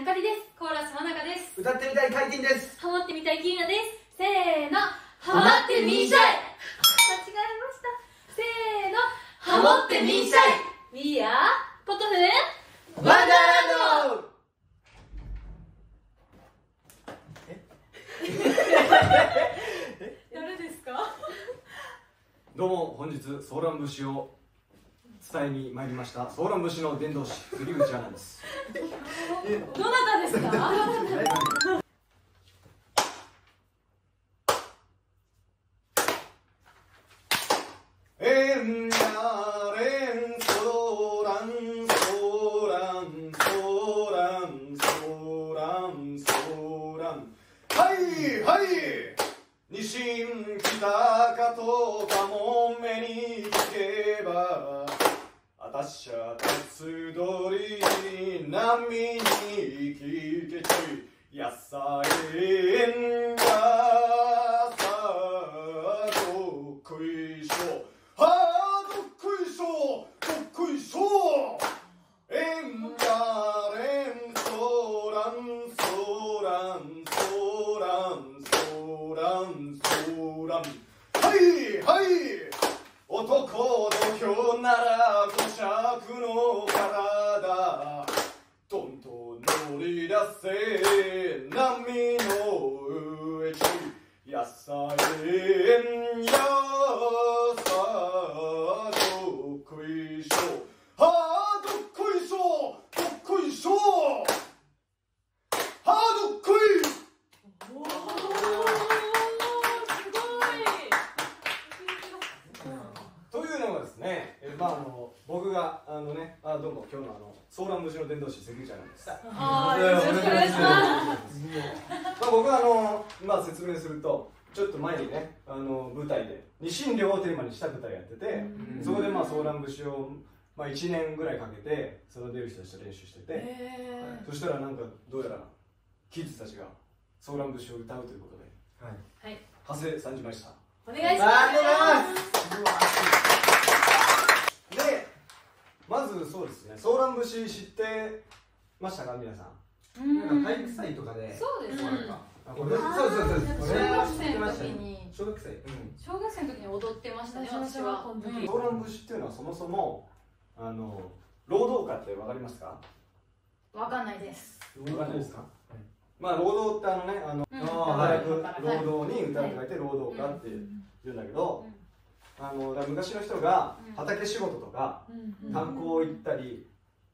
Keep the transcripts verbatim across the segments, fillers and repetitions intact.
あかりです。コーラス真中です。歌ってみたいかいてんです。ハモってみたいきいなです。せーの、ハマってみんしゃい。間違えました。せーの、ハモってみんしゃい。We are ポトフワンダーランド。誰ですか？どうも本日ソーラン節を伝えに参りましたソーラン節の伝道師杉口アナです。どなたですか？えんなれんソーランソーランソーランソーランソーランはいはい西北かとかもめに聞けばたしゃ鉄鳥波に生きてち野菜園がさどっくいしょはどっくいしょどっくいしょえんがれんそらんそらんそらんそらんそらんはいはい男土俵なら五尺の体どんどん乗り出せ波の上地野菜園やさどっこいしょはどっこいしょどっこいしょはどっこいねえ、まああの僕があのね、あどうも今日のあのソーラン節の伝道師関口アナです。ああ、よろしくお願いします。まあ僕はあのまあ説明するとちょっと前にねあの舞台で二神寮をテーマにした舞台やってて、そこでまあソーラン節をまあ一年ぐらいかけて育てる人たちと練習してて、そしたらなんかどうやらキッズたちがソーラン節を歌うということで、はい、長谷さんじました。お願いします。で、まずそうですね、ソーラン節知ってましたか、皆さん。なんか体育祭とかで。そうですね。そうそうそう。小学生の時に。小学生。小学生の時に踊ってましたね、私は。ソーラン節っていうのはそもそも、あの、労働歌ってわかりますか？わかんないです。わかんないですか？まあ、労働ってあのね、あの、働く労働に歌を書いて労働歌って言うんだけど、あのだ昔の人が畑仕事とか炭鉱行ったり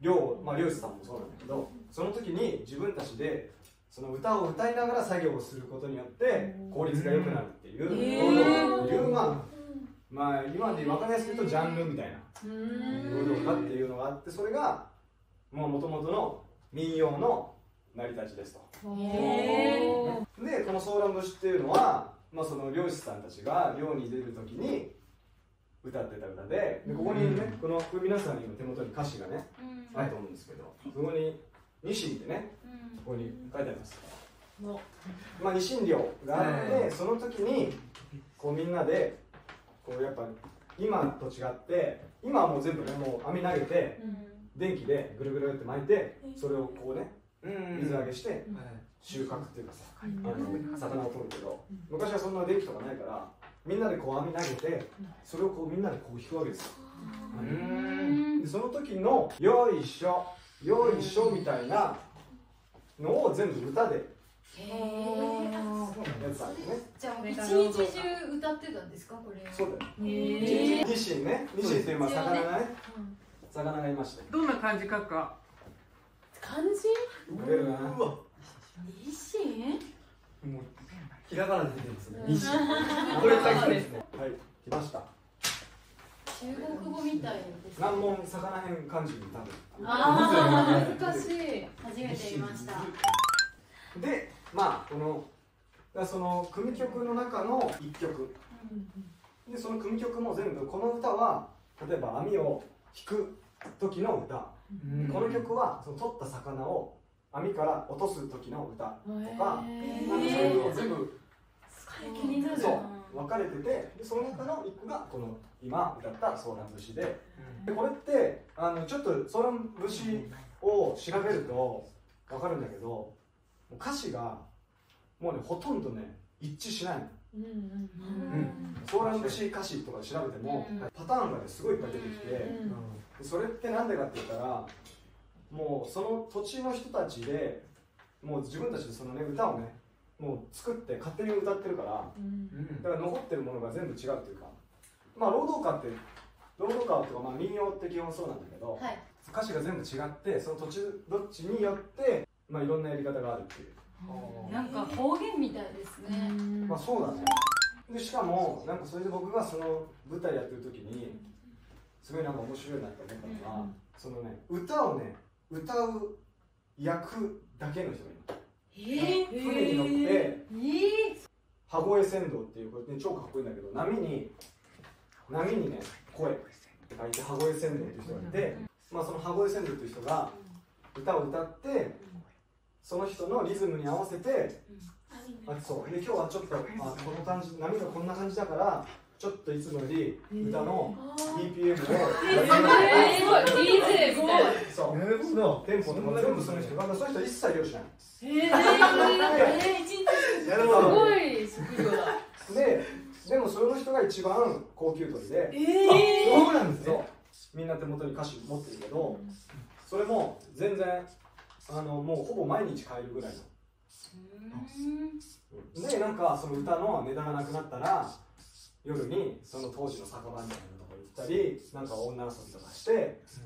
漁、まあ、漁師さんもそうなんだけど、その時に自分たちでその歌を歌いながら作業をすることによって効率が良くなるっていう労働という、まあまあ、今で分かりやすく言うとジャンルみたいな労働家っていうのがあって、それがもともとの民謡の成り立ちですと。でこのソーラン節っていうのは、まあ、その漁師さんたちが漁に出る時に歌ってた歌で、でここにね、この皆さんの手元に歌詞がね、うん、あると思うんですけど、そこに「ニシン」ってね、うん、ここに書いてあります。まあニシン漁があって、えー、その時にこうみんなでこうやっぱ今と違って今はもう全部ねもう網投げて、うん、電気でぐるぐるって巻いて、それをこうね水揚げして。うん、はい、収穫っていうかさ、あの魚を取るけど、昔はそんな電気とかないからみんなでこう網投げて、それをこうみんなでこう引くわけですよ。でその時の「よいしょよいしょ」みたいなのを全部歌でやってたんでね。じゃあ一日中歌ってたんですか、これ。そうだよ。ニシンね、ニシンって今魚がね、魚がいまして、どんな感じ書くか。漢字？うわ、ニシン？もうひらがな出てますね。ニシン。これ大変ですね。はい、来ました。中国語みたいです。難問魚編漢字に多分。ああ、難しい。初めて見ました。で、まあこのその組曲の中の一曲。で、その組曲も全部この歌は例えば網を引く時の歌。この曲はその取った魚を網から落とす時の歌とか、そういうのを全部分かれてて、その中のいっこがこの今歌ったソーラン節で、これってあのちょっとソーラン節を調べると分かるんだけど、歌詞がもうねほとんどね一致しないの。ソーラン節歌詞とか調べても、うん、パターンが、ね、すごいいっぱい出てきて、うんうん、それってなんでかって言ったら、もうその土地の人たちでもう自分たちでその、ね、歌をねもう作って勝手に歌ってるから、うん、だから残ってるものが全部違うというか、まあ労働歌って労働歌とか、まあ、民謡って基本そうなんだけど、はい、歌詞が全部違ってその土地どっちによって、まあ、いろんなやり方があるっていう。なんか方言みたいですね。まあそうだね。でしかもなんかそれで僕がその舞台やってる時にすごいなんか面白いなって思ったのが、うん、そのね歌をね歌う役だけの人がいる、えー、船に乗って、えー、羽越船頭っていうこれ、ね、超かっこいいんだけど、波に波にね声って書いて羽越船頭っていう人がいて、まあその羽越船頭っていう人が歌を歌って。その人のリズムに合わせて、あ、そうで今日はちょっと、まあ、この感じ波がこんな感じだからちょっといつもより歌の ビーピーエム をそうテンポとか全部その人が、その人は一切用しないんです。ええすごい職業だ。ででもその人が一番高級取りで、えそうなんですよ。みんな手元に歌詞持ってるけど、それも全然あのもうほぼ毎日買えるぐらいの。でなんかその歌のネタがなくなったら夜にその当時の酒場みたいなところに行ったりなんか女遊びとかして、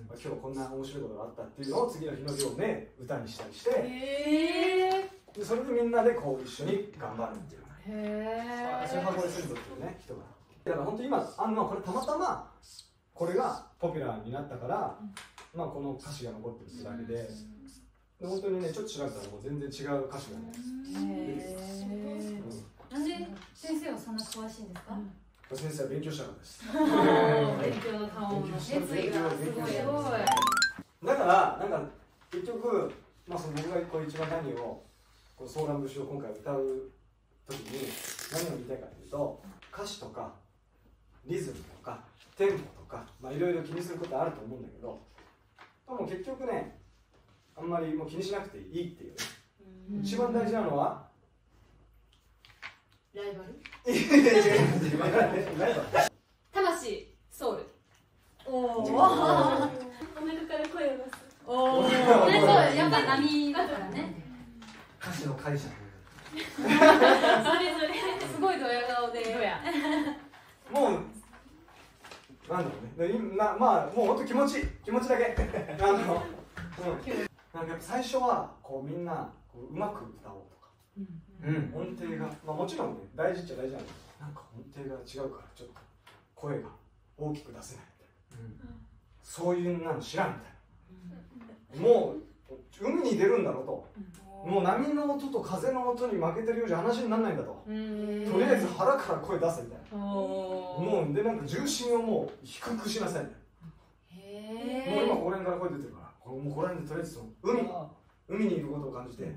うん、今日こんな面白いことがあったっていうのを次の日の夜ね歌にしたりして、えー、でそれでみんなでこう一緒に頑張るっていう。へえ。それはこれするぞっていうね人が。だから本当今あのこれたまたまこれがポピュラーになったから、うん、まあこの歌詞が残ってるってだけで。うん本当にね、ちょっと違ったらもう全然違う歌詞がね。なんで先生はそんな詳しいんですか？先生は勉強したからです。勉強の顔の熱意がすごい。だから、なんか結局、まあその僕がこう一番何をこうソーラン節を今回歌う時に何を言いたいかというと、歌詞とかリズムとかテンポとか、まあいろいろ気にすることあると思うんだけど、でも結局ね。あんまりもう気にしなくていいっていう。一番大事なのはライバル。いやいやいやライバル。魂、ソウル。おお。お腹から声を出す。おお。やっぱ波だからね。歌詞の解釈。それぞれすごいドヤ顔で。もう。なんだろうね。なまあもう本当気持ち気持ちだけ。あの。なんかやっぱ最初はこうみんなこ う, うまく歌おうとか、うんうん、音程が、まあ、もちろんね大事っちゃ大事なんだけど、なんか音程が違うからちょっと声が大きく出せないみたいな、うん、そういうなの知らんみたいな、うん、もう海に出るんだろうと、うん、もう波の音と風の音に負けてるようじゃ話にならないんだと、うん、とりあえず腹から声出せみたいな、うん、もうでなんか重心をもう低くしなさいみたいな、もう今これから声出てるから。もうこれでとりあえず海海にいることを感じて、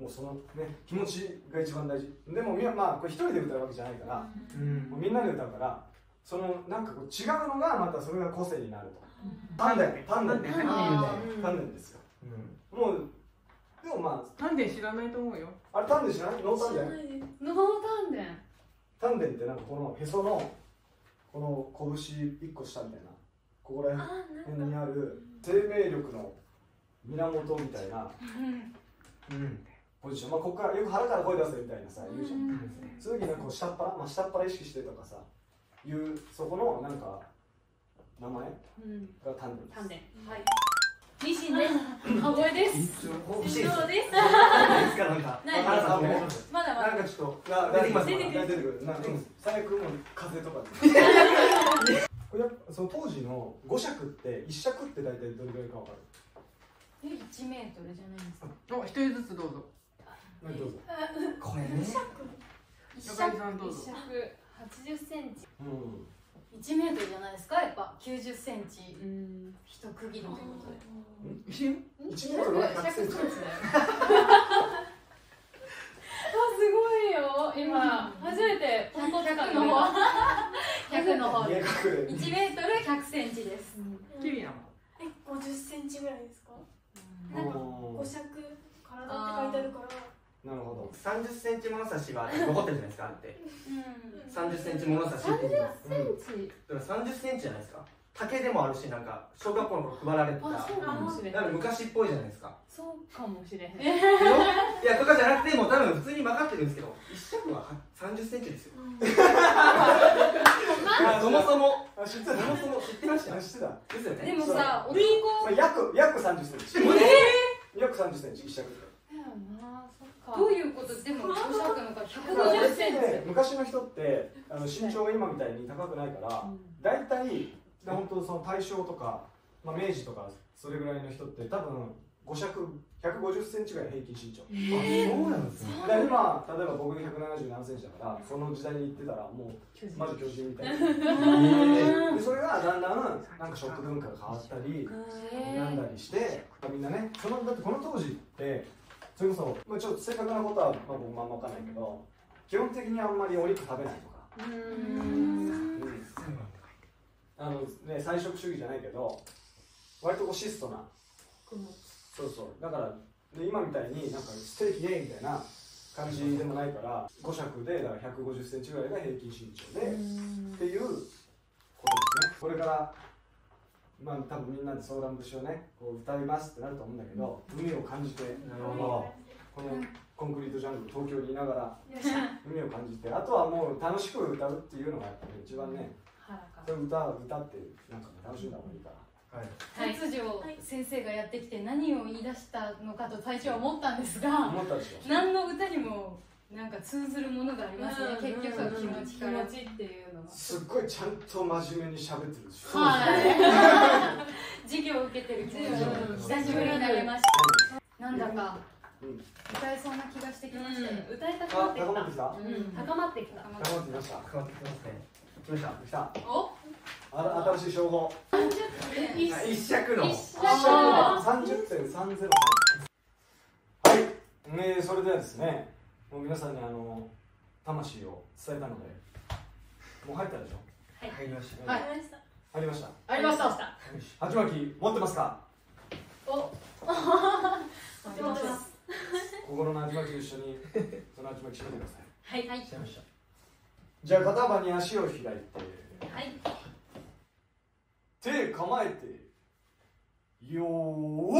もうそのね気持ちが一番大事。でもみんなまあこれ一人で歌うわけじゃないから、うん、もうみんなで歌うからそのなんかこう違うのがまたそれが個性になると。丹田丹田丹田ですよ。うん、もうでもまあ丹田知らないと思うよ。あれ丹田知らない？ノー丹田？ノー丹田。丹田ってなんかこのへそのこの拳一個下みたいなここら辺にある。生命力の源みたいなポジション、まあここからよく腹から声出せみたいなさ言うじゃん。そういう時なんか下っ腹、まあ、下っ腹意識してとかさいうそこのなんか名前が丹田です。ミシンです。羽越です。ミシンです。なんかまだまだなんかちょっと出てくる出てくる。なんか最悪も風とか。これその当時のご尺っていち尺って大体どれぐらいか分かる？えいちメートルじゃないですか？おひとりずつどうぞ。どうぞ。これね。いち尺はちじゅっセンチ。うん。いちメートルじゃないですか？やっぱきゅうじゅっセンチ。うん。一区切りということで。うん？いちメートルはひゃくセンチ。あすごいよ。今初めてポンコツ感の方。ひゃくの方です。いちメートルひゃくセンチです。キビナも。え、ごじゅっセンチぐらいですか？なんか五尺体って書いてあるから。なるほど。さんじゅっセンチ物差しは残ってるじゃないですか。あってさんじゅっセンチ物差しって言ってます。だからさんじゅっセンチじゃないですか。竹でもあるし、なんか小学校の頃配られてた。だから昔っぽいじゃないですか。そうかもしれへん。いやとかじゃなくて、もう多分普通に分かってるんですけど、一尺はさんじゅっセンチですよ。そもそもそもそも知ってました。知ってた。ですよね。でもさ、男約約さんじゅっセンチ。約さんじゅっセンチ一尺。どういうことでも昔の人ってあの身長が今みたいに高くないから大体本当その大正とか、まあ、明治とかそれぐらいの人って多分ご尺ひゃくごじゅっセンチぐらい平均身長、えー、そうなんですね。だから今例えば僕がひゃくななじゅうななセンチだからその時代に行ってたらもうまず巨人みたいな、えー、でそれがだんだんなんか食文化が変わったり、えー、なんだりしてみんなねそのだってこの当時ってそれこそ、まあ、ちょっと正確なことは、まあ、僕もあんま分かんないけど基本的にあんまりお肉食べないとかあの、ね、菜食主義じゃないけど割とこう質素な、うん、そうそうだからで今みたいになんかステーキイエーイみたいな感じでもないからご尺でだからひゃくごじゅっセンチぐらいが平均身長でっていうことですね。これからまあ多分みんなでソーラン節をねこう歌いますってなると思うんだけど、海を感じて、このコンクリートジャングル東京にいながら海を感じて、あとはもう楽しく歌うっていうのがやっぱり一番ね、それ歌う歌ってなんか楽しんだ方がいいから。突如先生がやってきて何を言い出したのかと隊長は思ったんですが、何の歌にもなんか通ずるものがありますね。結局は気持ちからっていうのはすっごいちゃんと真面目に喋ってるでしょ。はい。授業を受けてる気分久しぶりになりました。なんだか歌えそうな気がしてきました。歌いたくなってきた。高まってきた。高まってきた。高まってきました。高まってきますね。来ました来た。お新しい称号一尺のさんじゅってんさんぜろ。はい、それではですねもう皆さんにあの魂を伝えたので、もう入ったでしょ。はい、入りました。入りました。入りました。入りました。ハチマキ持ってますか。お、持ってます。心のハチマキと一緒にそのハチマキ締めてください。はいはい。締めました。じゃあ肩幅に足を開いて、はい。手構えて、よー。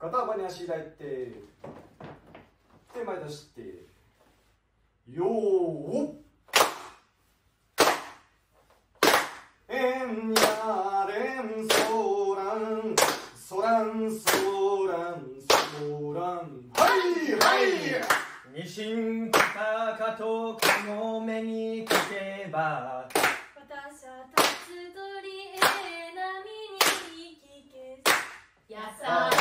片幅に足開いて、手前出して、よーっ、えんやれんそらん、そらんそらんそらん、はいはい。にしんかたかとかのめにかけば、私は立つ鳥へ波に聞け、やさ